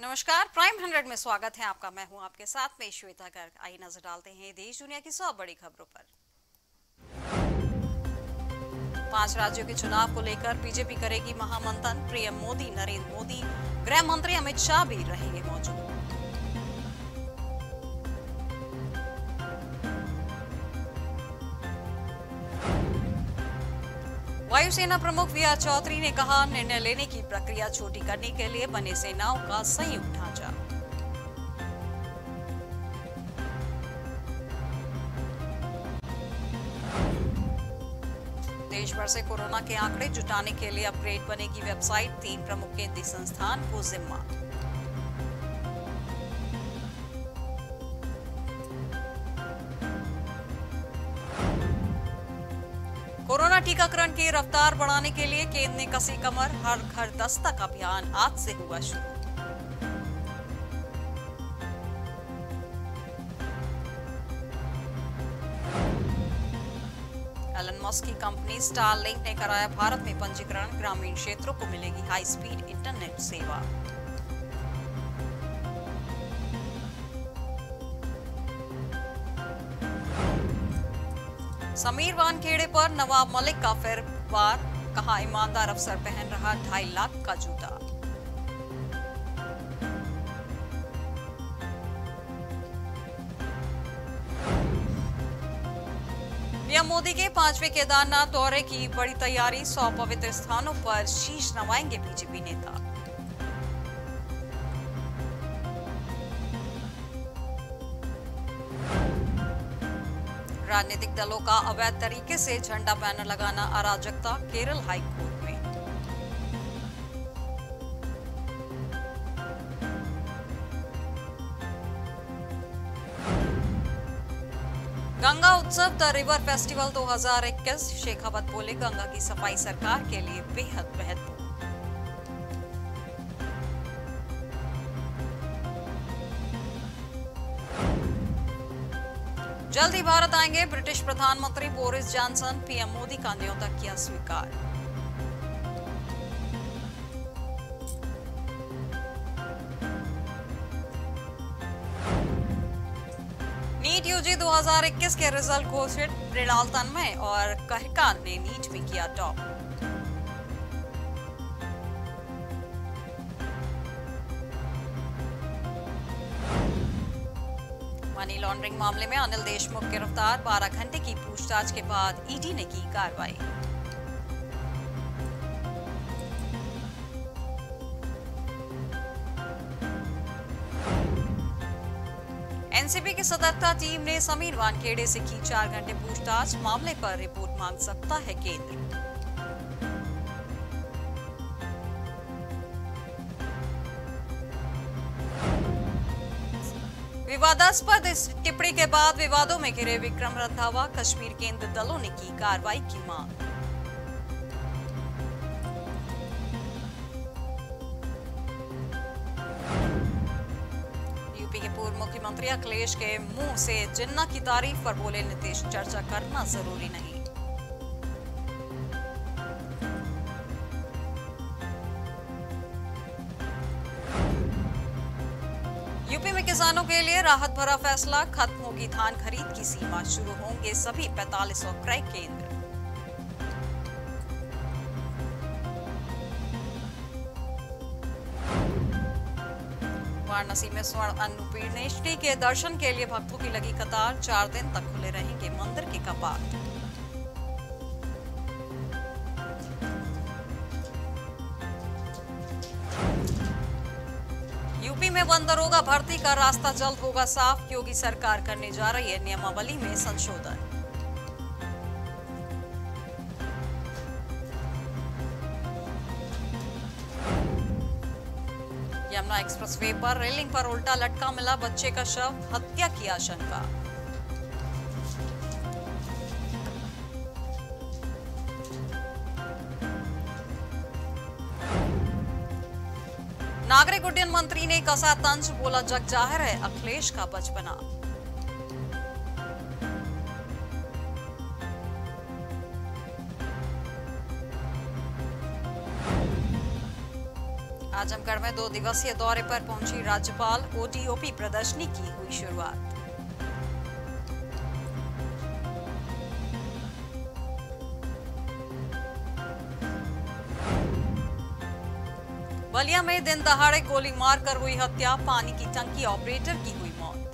नमस्कार, प्राइम 100 में स्वागत है आपका। मैं हूं आपके साथ में श्वेता गर्ग। आई नजर डालते हैं देश दुनिया की 100 बड़ी खबरों पर। 5 राज्यों के चुनाव को लेकर बीजेपी करेगी महामंथन। पीएम मोदी, नरेंद्र मोदी, गृह मंत्री अमित शाह भी रहेंगे मौजूद। वायुसेना प्रमुख वी आर चौधरी ने कहा, निर्णय लेने की प्रक्रिया छोटी करने के लिए बने सेनाओं का संयुक्त ढांचा। देश भर से कोरोना के आंकड़े जुटाने के लिए अपग्रेड बनेगी वेबसाइट। 3 प्रमुख केंद्रीय संस्थान को जिम्मा। कोरोना टीकाकरण की रफ्तार बढ़ाने के लिए केंद्र ने कसी कमर। हर घर दस्तक अभियान आज से हुआ शुरू। एलन मस्क की कंपनी स्टारलिंक ने कराया भारत में पंजीकरण। ग्रामीण क्षेत्रों को मिलेगी हाई स्पीड इंटरनेट सेवा। समीर वानखेड़े पर नवाब मलिक का फिर वार, कहा ईमानदार अफसर पहन रहा 2.5 लाख का जूता। पीएम मोदी के 5वें केदारनाथ दौरे की बड़ी तैयारी। 100 पवित्र स्थानों पर शीश नवाएंगे बीजेपी नेता। राजनीतिक दलों का अवैध तरीके से झंडा बैनर लगाना अराजकता। केरल हाई कोर्ट में गंगा उत्सव द रिवर फेस्टिवल 2021। शेखावत बोले, गंगा की सफाई सरकार के लिए बेहद महत्वपूर्ण। जल्द ही भारत आएंगे ब्रिटिश प्रधानमंत्री बोरिस जॉनसन। पीएम मोदी का न्योता किया स्वीकार। नीट यूजी 2021 के रिजल्ट घोषित। मृणाल तन्मय और कहकान ने नीट में किया टॉप। मनी लॉन्ड्रिंग मामले में अनिल देशमुख गिरफ्तार। 12 घंटे की पूछताछ के बाद ईडी ने की कार्रवाई। एनसीबी की सतर्कता टीम ने समीर वानखेड़े से की 4 घंटे पूछताछ। मामले पर रिपोर्ट मांग सकता है केंद्र। विवादास्पद टिप्पणी के बाद विवादों में घिरे विक्रम रंधावा। कश्मीर केंद्र दलों ने की कार्रवाई की मांग। यूपी के पूर्व मुख्यमंत्री अखिलेश के मुंह से जिन्ना की तारीफ पर बोले नीतीश, चर्चा करना जरूरी नहीं। यूपी में किसानों के लिए राहत भरा फैसला। खत्म होगी धान खरीद की सीमा, शुरू होंगे सभी 4500 क्रय केंद्र। वाराणसी में स्वर्ण अन्नपूर्णेश्वरी के दर्शन के लिए भक्तों की लगी कतार। 4 दिन तक खुले रहेंगे मंदिर के कपाट। यूपी में बंद दरोगा भर्ती का रास्ता जल्द होगा साफ। योगी सरकार करने जा रही है नियमावली में संशोधन। यमुना एक्सप्रेसवे पर रेलिंग पर उल्टा लटका मिला बच्चे का शव, हत्या की आशंका। नागरिक उड्डयन मंत्री ने कसा तंज, बोला जग जाहिर है अखिलेश का बचपना। आज आजमगढ़ में 2 दिवसीय दौरे पर पहुंची राज्यपाल, ओटीओपी प्रदर्शनी की हुई शुरुआत। बलिया में दिन दहाड़े गोली मारकर हुई हत्या, पानी की टंकी ऑपरेटर की हुई मौत।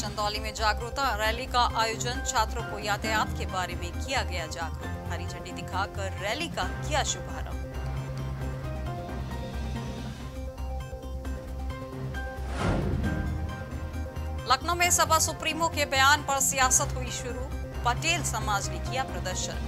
चंदौली में जागरूकता रैली का आयोजन, छात्रों को यातायात के बारे में किया गया जागरूक, हरी झंडी दिखाकर रैली का किया शुभारंभ। लखनऊ में सपा सुप्रीमो के बयान पर सियासत हुई शुरू, पटेल समाज ने किया प्रदर्शन।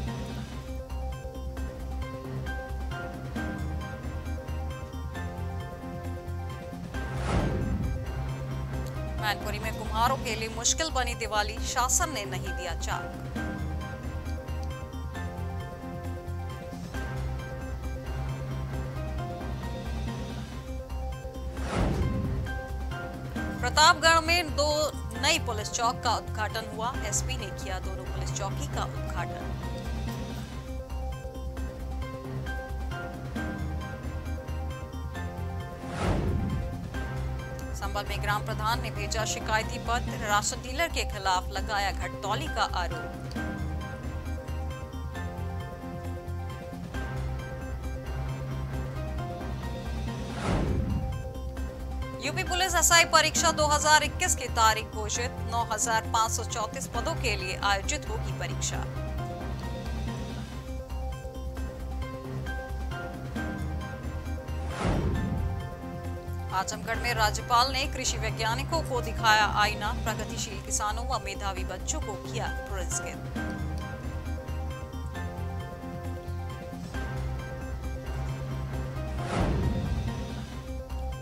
मैनपुरी में कुम्हारों के लिए मुश्किल बनी दिवाली, शासन ने नहीं दिया चाक। प्रतापगढ़ में 2 नई पुलिस चौक का उद्घाटन हुआ, एसपी ने किया दोनों पुलिस चौकी का उद्घाटन। संबल में ग्राम प्रधान ने भेजा शिकायती पत्र, राशन डीलर के खिलाफ लगाया घटतौली का आरोप। यूपी पुलिस एसआई परीक्षा 2021 की तारीख घोषित, 9,534 पदों के लिए आयोजित होगी परीक्षा। आजमगढ़ में राज्यपाल ने कृषि वैज्ञानिकों को दिखाया आईना, प्रगतिशील किसानों व मेधावी बच्चों को किया पुरस्कृत।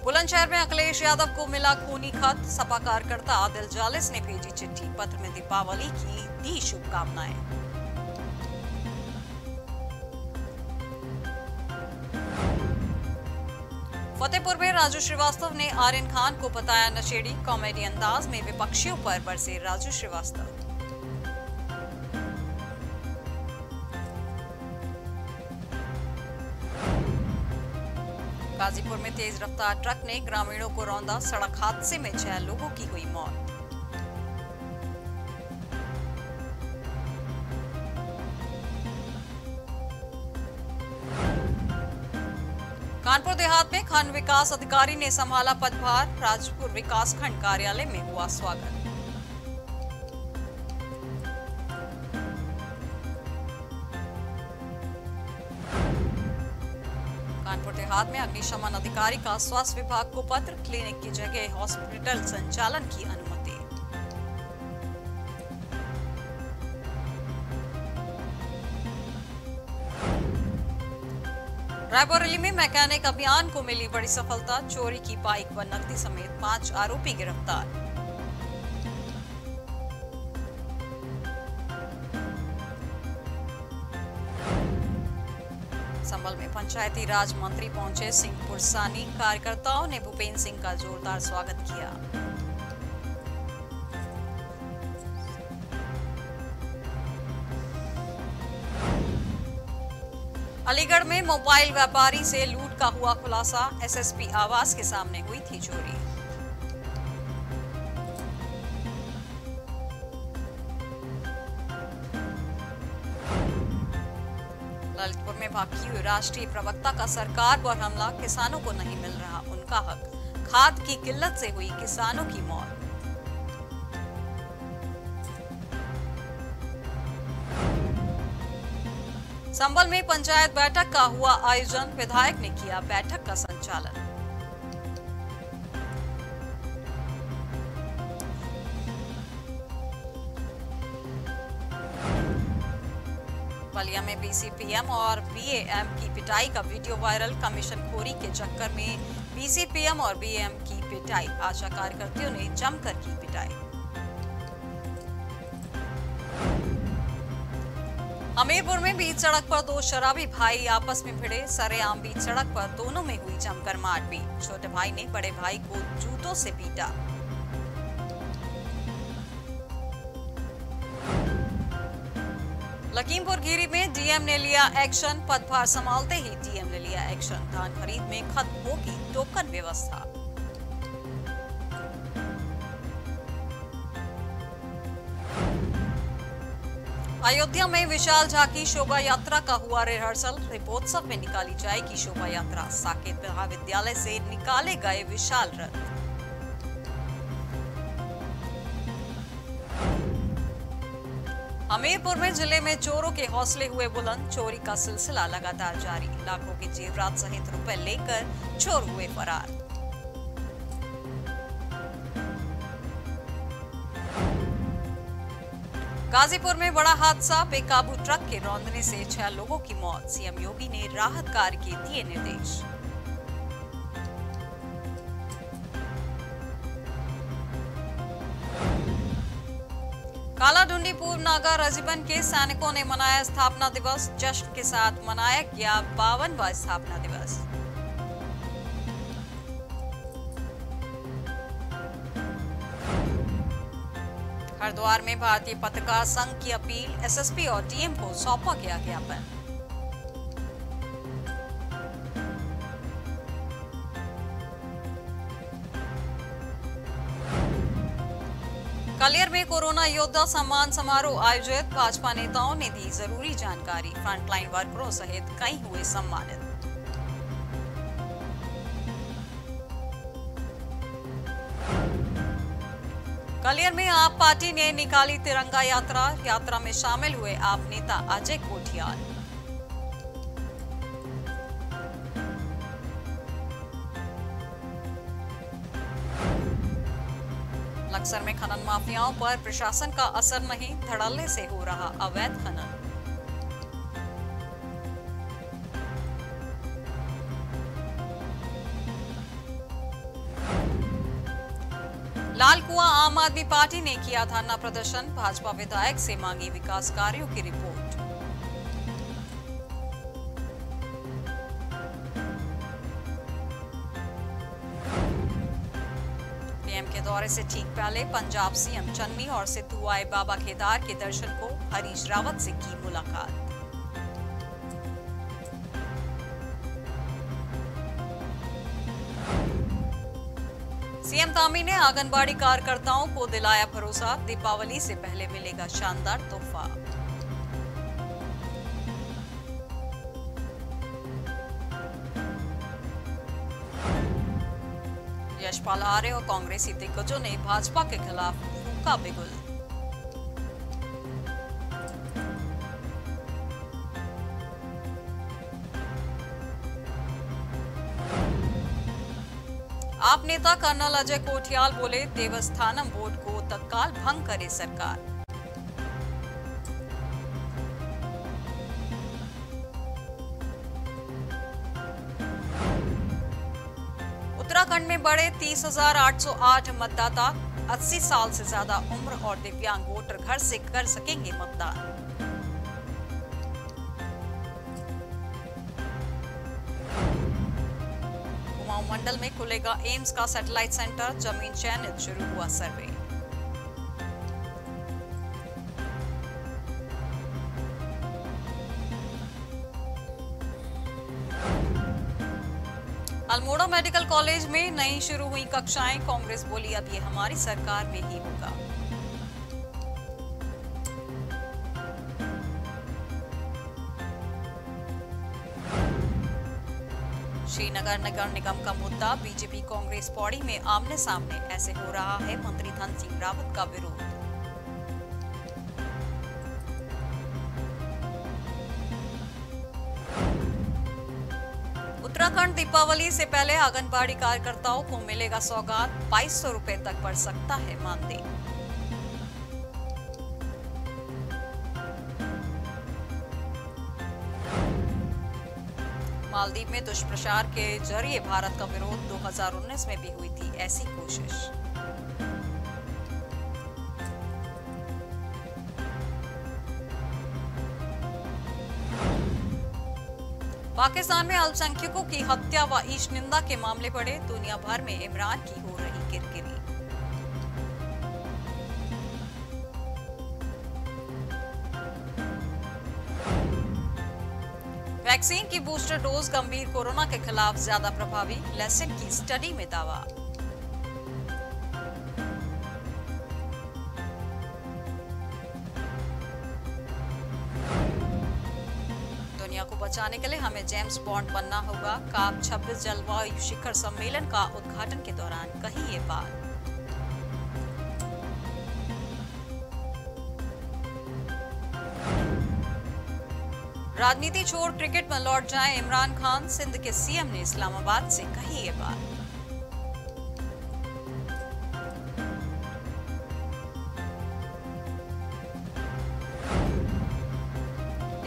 बुलंदशहर में अखिलेश यादव को मिला खूनी खत, सपा कार्यकर्ता आदिल जालिस ने भेजी चिट्ठी, पत्र में दीपावली की दी शुभकामनाएं। फतेहपुर में राजू श्रीवास्तव ने आर्यन खान को बताया नशेड़ी, कॉमेडी अंदाज में विपक्षियों पर बरसे राजू श्रीवास्तव। गाजीपुर में तेज रफ्तार ट्रक ने ग्रामीणों को रौंदा, सड़क हादसे में 6 लोगों की हुई मौत। कानपुर देहात में खंड विकास अधिकारी ने संभाला पदभार, राजपुर विकास खंड कार्यालय में हुआ स्वागत। कानपुर देहात में अग्निशमन अधिकारी का स्वास्थ्य विभाग को पत्र, क्लिनिक की जगह हॉस्पिटल संचालन की अनुमति। रायबरेली में मैकेनिक अभियान को मिली बड़ी सफलता, चोरी की बाइक व नकदी समेत 5 आरोपी गिरफ्तार। संबल में पंचायती राज मंत्री पहुंचे सिंहपुर सानी, कार्यकर्ताओं ने भूपेन्द्र सिंह का जोरदार स्वागत किया। अलीगढ़ में मोबाइल व्यापारी से लूट का हुआ खुलासा, एसएसपी आवास के सामने हुई थी चोरी। ललितपुर में बाकी हुई राष्ट्रीय प्रवक्ता का सरकार पर हमला, किसानों को नहीं मिल रहा उनका हक, खाद की किल्लत से हुई किसानों की मौत। संबल में पंचायत बैठक का हुआ आयोजन, विधायक ने किया बैठक का संचालन। बलिया में बीसीपीएम और बीएएम की पिटाई का वीडियो वायरल, कमीशनखोरी के चक्कर में बीसीपीएम और बीएएम की पिटाई, आशा कार्यकर्तियों ने जमकर की पिटाई। हमीरपुर में बीच सड़क पर 2 शराबी भाई आपस में भिड़े, सरेआम बीच सड़क पर दोनों में हुई जमकर मारपीट, छोटे भाई ने बड़े भाई को जूतों से पीटा। लखीमपुर खीरी में डीएम ने लिया एक्शन, पदभार संभालते ही डीएम ने लिया एक्शन। धान खरीद में खत्म होगी टोकन व्यवस्था। अयोध्या में विशाल झांकी शोभा यात्रा का हुआ रिहर्सल, दीपोत्सव में निकाली जाएगी शोभा यात्रा। साकेत महाविद्यालय से निकाले गए विशाल रथ। हमीरपुर में जिले में चोरों के हौसले हुए बुलंद, चोरी का सिलसिला लगातार जारी। लाखों के जेवरात सहित रुपए लेकर चोर हुए फरार। गाजीपुर में बड़ा हादसा, बेकाबू ट्रक के रौंदने से 6 लोगों की मौत। सीएम योगी ने राहत कार्य के दिए निर्देश। कालाडूंडी पूर्व नागा राजीवन के सैनिकों ने मनाया स्थापना दिवस, जश्न के साथ मनाया गया 52वां स्थापना दिवस। हरिद्वार में भारतीय पत्रकार संघ की अपील, एसएसपी और डीएम को सौंपा गया ज्ञापन। कलियर में कोरोना योद्धा सम्मान समारोह आयोजित, भाजपा नेताओं ने दी जरूरी जानकारी। फ्रंटलाइन वर्करों सहित कई हुए सम्मानित। ग्वालियर में आप पार्टी ने निकाली तिरंगा यात्रा, यात्रा में शामिल हुए आप नेता अजय कोठियाल। लक्सर में खनन माफियाओं पर प्रशासन का असर नहीं, धड़ल्ले से हो रहा अवैध खनन। लालकुआ आम आदमी पार्टी ने किया धरना प्रदर्शन, भाजपा विधायक से मांगी विकास कार्यों की रिपोर्ट। पीएम के दौरे से ठीक पहले पंजाब सीएम चन्नी और सिद्धू आए बाबा केदार के दर्शन को, हरीश रावत से की मुलाकात। सीएम धामी ने आंगनबाड़ी कार्यकर्ताओं को दिलाया भरोसा, दीपावली से पहले मिलेगा शानदार तोहफा। यशपाल आर्य और कांग्रेसी दिग्गजों ने भाजपा के खिलाफ फूंका बिगुल। आप नेता कर्नल अजय कोठियाल बोले, देवस्थानम बोर्ड को तत्काल भंग करे सरकार। उत्तराखंड में बढ़े 30,808 मतदाता, 80 साल से ज्यादा उम्र और दिव्यांग वोटर घर से कर सकेंगे मतदान। कुमाऊं मंडल में खुलेगा एम्स का सैटेलाइट सेंटर, जमीन चयनित, शुरू हुआ सर्वे। अल्मोड़ा मेडिकल कॉलेज में नई शुरू हुई कक्षाएं, कांग्रेस बोली अब ये हमारी सरकार में ही होगा। श्रीनगर नगर निगम का मुद्दा, बीजेपी कांग्रेस पौड़ी में आमने सामने, ऐसे हो रहा है मंत्री धन सिंह रावत का विरोध। उत्तराखंड दीपावली से पहले आंगनबाड़ी कार्यकर्ताओं को मिलेगा सौगात, 2200 रुपए तक बढ़ सकता है मानदेय। मालदीव में दुष्प्रचार के जरिए भारत का विरोध, 2019 में भी हुई थी ऐसी कोशिश। पाकिस्तान में अल्पसंख्यकों की हत्या व ईश निंदा के मामले बढ़े, दुनिया भर में इमरान की हो रही किरकिरी। वैक्सीन की बूस्टर डोज गंभीर कोरोना के खिलाफ ज्यादा प्रभावी, लेसन की स्टडी में दावा। दुनिया को बचाने के लिए हमें जेम्स बॉन्ड बनना होगा, काप 26 जलवायु शिखर सम्मेलन का उद्घाटन के दौरान कही ये बात। राजनीति छोड़ क्रिकेट में लौट जाएं इमरान खान, सिंध के सीएम ने इस्लामाबाद से कही ये बात।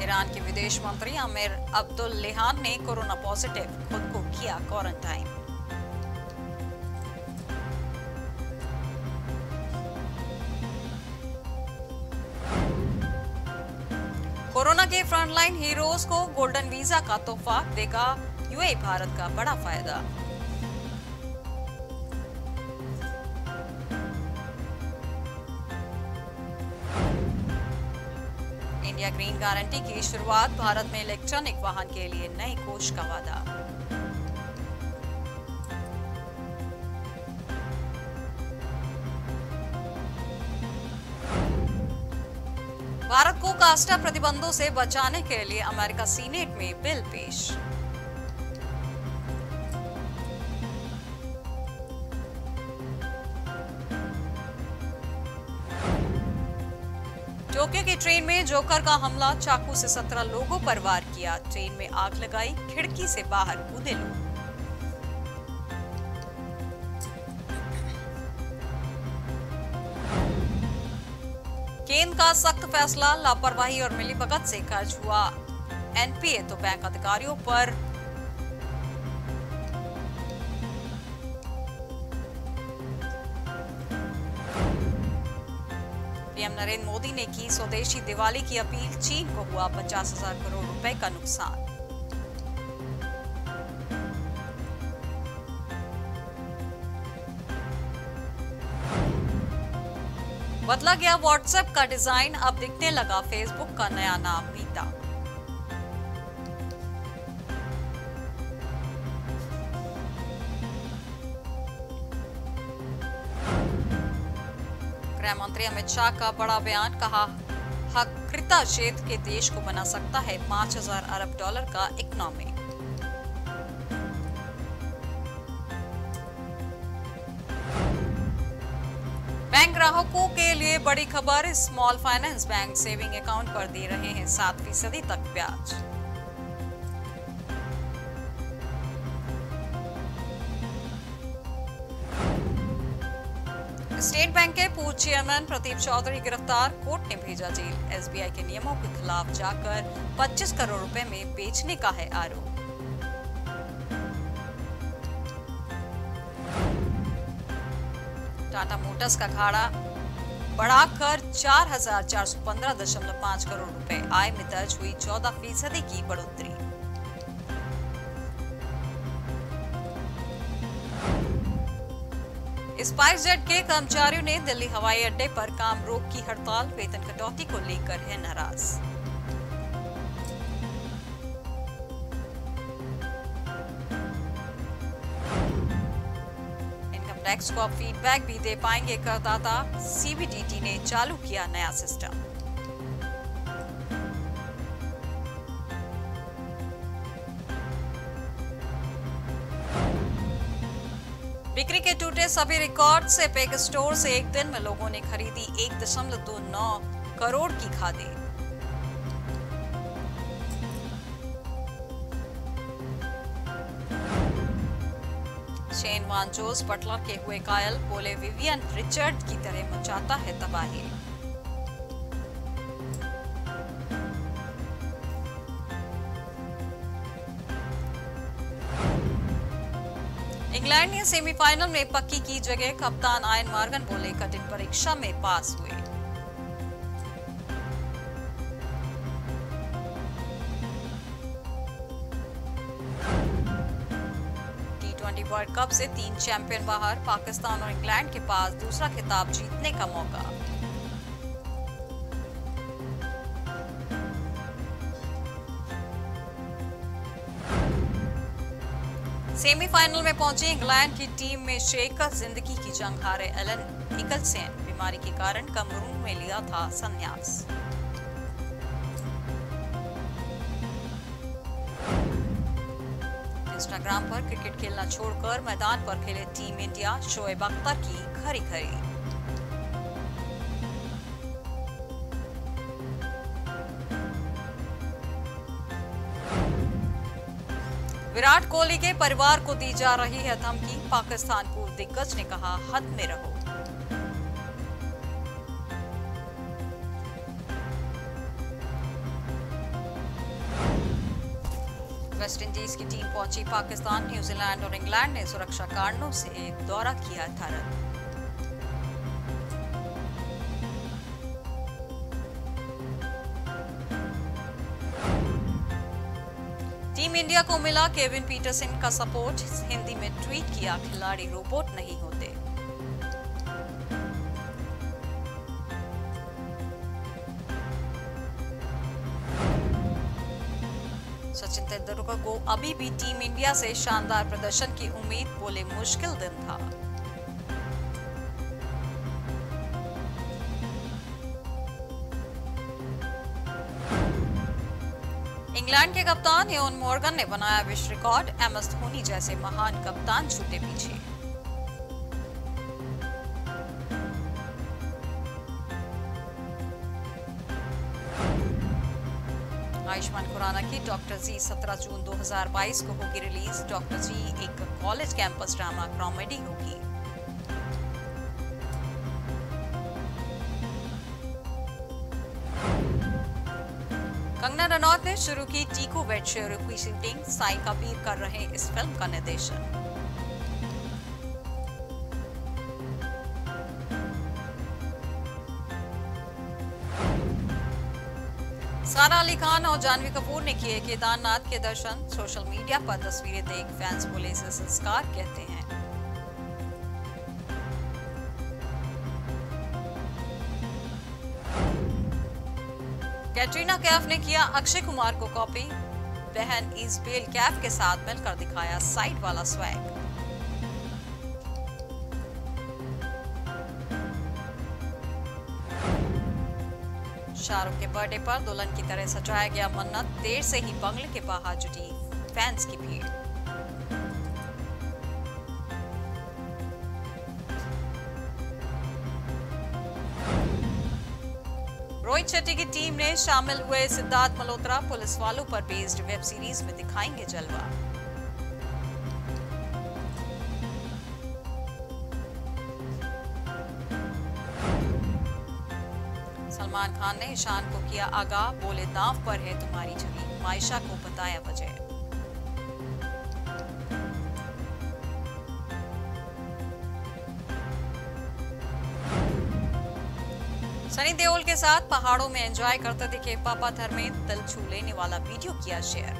ईरान के विदेश मंत्री आमिर अब्दुल लेहान ने कोरोना पॉजिटिव, खुद को किया क्वारंटाइन। कोरोना के फ्रंटलाइन हीरोज को गोल्डन वीजा का तोहफा देगा यूएई, भारत का बड़ा फायदा। इंडिया ग्रीन गारंटी की शुरुआत, भारत में इलेक्ट्रॉनिक वाहन के लिए नए कोष का वादा। भारत को कास्टा प्रतिबंधों से बचाने के लिए अमेरिका सीनेट में बिल पेश। टोक्यो की ट्रेन में जोकर का हमला, चाकू से 17 लोगों पर वार किया, ट्रेन में आग लगाई, खिड़की से बाहर कूदे लोग। केंद्र का सख्त फैसला, लापरवाही और मिलीभगत से खर्च हुआ एनपीए, तो बैंक अधिकारियों पर पीएम नरेंद्र मोदी ने की स्वदेशी दिवाली की अपील, चीन को हुआ 50,000 करोड़ रुपए का नुकसान। बदला गया व्हाट्सएप का डिजाइन, अब दिखने लगा फेसबुक का नया नाम मीता। गृह मंत्री अमित शाह का बड़ा बयान, कहा हकृता क्षेत्र के देश को बना सकता है 5,000 अरब डॉलर का इकोनॉमी। बैंक ग्राहकों के लिए बड़ी खबर, small finance bank saving account पर दे रहे हैं 7% तक ब्याज। स्टेट बैंक के पूर्व चेयरमैन प्रदीप चौधरी गिरफ्तार, कोर्ट ने भेजा जेल, एसबीआई के नियमों के खिलाफ जाकर 25 करोड़ रुपए में बेचने का है आरोप। टाटा मोटर्स का घाटा बढ़ाकर 4,415.5 करोड़ रुपए, आय में दर्ज हुई 14% की बढ़ोतरी। स्पाइस जेट के कर्मचारियों ने दिल्ली हवाई अड्डे पर काम रोक की हड़ताल, वेतन कटौती को लेकर है नाराज। टैक्स को फीडबैक भी दे पाएंगे करदाता, सीबीडीटी ने चालू किया नया सिस्टम। बिक्री के टूटे सभी रिकॉर्ड से पैक स्टोर से एक दिन में लोगों ने खरीदी 1.29 करोड़ की खादें। शेन वांजोस बटलर के हुए कायल, बोले विवियन रिचर्ड की तरह मचाता है तबाही। इंग्लैंड ने सेमीफाइनल में पक्की की जगह, कप्तान आयन मॉर्गन बोले कठिन परीक्षा में पास हुए। वर्ल्ड कप से 3 चैंपियन बाहर, पाकिस्तान और इंग्लैंड के पास दूसरा खिताब जीतने का मौका। सेमीफाइनल में पहुंची इंग्लैंड की टीम में शेखर, जिंदगी की जंग हारे एलन निकलसन, बीमारी के कारण कमरू में लिया था संन्यास। इंस्टाग्राम पर क्रिकेट खेलना छोड़कर मैदान पर खेले टीम इंडिया, शोएब अख्तर की खरी खरी। विराट कोहली के परिवार को दी जा रही है धमकी, पाकिस्तान पूर्व दिग्गज ने कहा हद में रहो। वेस्टइंडीज की टीम पहुंची पाकिस्तान, न्यूजीलैंड और इंग्लैंड ने सुरक्षा कारणों से दौरा किया भारत। टीम इंडिया को मिला केविन पीटरसन का सपोर्ट, हिंदी में ट्वीट किया खिलाड़ी रोबोट नहीं होते। सचिन तेंदुलकर को अभी भी टीम इंडिया से शानदार प्रदर्शन की उम्मीद, बोले मुश्किल दिन था। इंग्लैंड के कप्तान एओन मॉर्गन ने बनाया विश्व रिकॉर्ड, एमएस धोनी जैसे महान कप्तान छूटे पीछे। आयुष्मान खुराना की डॉक्टर जी 17 जून 2022 को होगी रिलीज। डॉक्टर जी एक कॉलेज कैंपस ड्रामा कॉमेडी होगी। कंगना रनौत ने शुरू की टीकू वेट शेरू की शूटिंग, साई कबीर कर रहे इस फिल्म का निर्देशन। सारा अली खान और जानवी कपूर ने किए केदारनाथ के दर्शन, सोशल मीडिया पर तस्वीरें देख फैंस बोले इसे संस्कार कहते हैं। कैटरीना कैफ ने किया अक्षय कुमार को कॉपी, बहन इजबेल कैफ के साथ मिलकर दिखाया साइड वाला स्वैग। शाहरुख के बर्थडे पर दुल्हन की तरह सजाया गया मन्नत, देर से ही बंगले के बाहर जुटी फैंस की भीड़। रोहित शेट्टी की टीम ने शामिल हुए सिद्धार्थ मल्होत्रा, पुलिस वालों पर बेस्ड वेब सीरीज में दिखाएंगे जलवा। सलमान खान ने ईशान को किया आगाह, बोले दांव पर है तुम्हारी छवि, मायशा को बताया वजह। सनी देओल के साथ पहाड़ों में एंजॉय करते दिखे पापा धर्मेंद्र, तल छू लेने वाला वीडियो किया शेयर।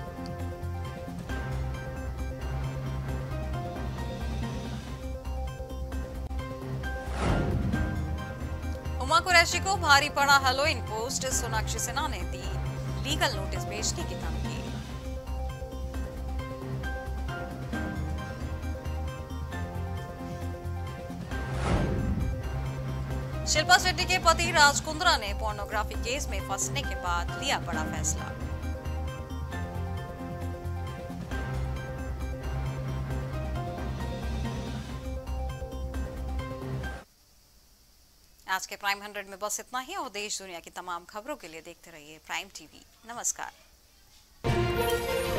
उमा कुरैशी को भारी पड़ा हेलोइन पोस्ट, सोनाक्षी सिन्हा ने दी लीगल नोटिस भेजने की धमकी। शिल्पा शेट्टी के पति राज कुंद्रा ने पोर्नोग्राफी केस में फंसने के बाद लिया बड़ा फैसला। आज के प्राइम 100 में बस इतना ही, और देश दुनिया की तमाम खबरों के लिए देखते रहिए प्राइम टीवी। नमस्कार।